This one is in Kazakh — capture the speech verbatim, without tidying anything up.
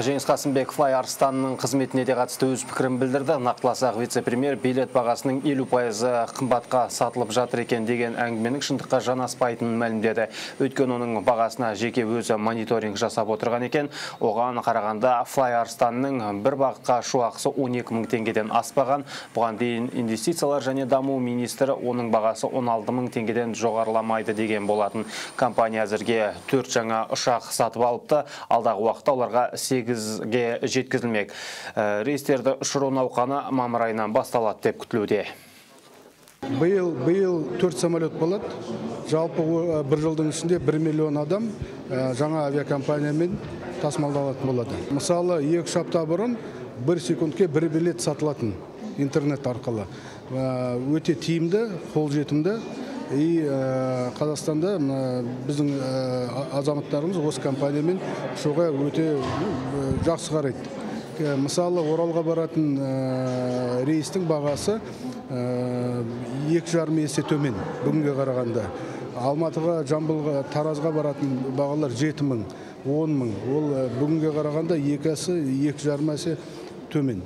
Жеңіс Қасымбек Fly Арстанның қызметіне де қатысты өз пікірін білдірді. Нақтыласақ, вице-премьер билет бағасының елу пайыз қымбатқа сатылып жатыр екен деген әңгіменің шындыққа жанаспайтынын мәлімдеді. Өткен оның бағасына жеке өзі мониторинг жасап отырған екен. Оған қарағанда Fly Арстанның бір бағытқа ұшу ақысы он екі мың теңгеден аспаған. Бұған дейін инвестициялар және даму министрі оның бағасы он алты мың теңгеден жоғарыламайды деген болатын. Компания әзірге төрт жаңа ұшақ сатып алыпты. Алдағы уақытта оларға сегізге жеткізілмек. Рейстерді ұшыру науқаны мамыр айынан басталады деп күтілуде. Биыл, биыл төрт самолет болады. Жалпы бір жылдың ішінде бір миллион адам жаңа авиакомпаниямен тасымалданатын болады. Мысалы, екі апта бұрын бір секундке бір билет сатылатын интернет арқылы. Өте тиімді, қолжетімді. И Қазақстанда біздің азаматтарымыз осы компаниямен ұшуға өте жақсы қарайды. Мысалы, Оралға баратын рейстің бағасы екі жарым есе төмен бүгінге қарағанда. Алматыға, Жамбылға, Таразға баратын бағалар жеті мың, он мың. Ол бүгінге қарағанда екі есе, екі жарым есе төмен.